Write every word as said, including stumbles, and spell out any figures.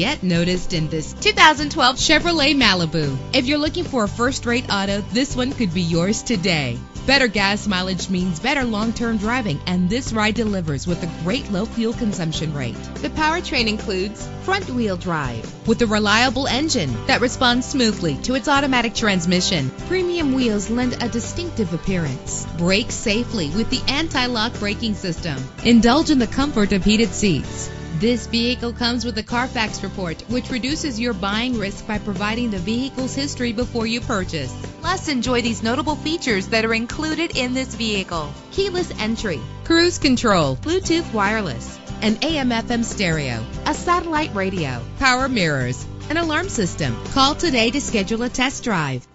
get noticed in this two thousand twelve Chevrolet Malibu. If you're looking for a first-rate auto, this one could be yours today. Better gas mileage means better long-term driving, and this ride delivers with a great low fuel consumption rate. The powertrain includes front-wheel drive with a reliable engine that responds smoothly to its automatic transmission. Premium wheels lend a distinctive appearance. Brake safely with the anti-lock braking system. Indulge in the comfort of heated seats. This vehicle comes with a Carfax report, which reduces your buying risk by providing the vehicle's history before you purchase. Plus, enjoy these notable features that are included in this vehicle: keyless entry, cruise control, Bluetooth wireless, an A M F M stereo, a satellite radio, power mirrors, an alarm system. Call today to schedule a test drive.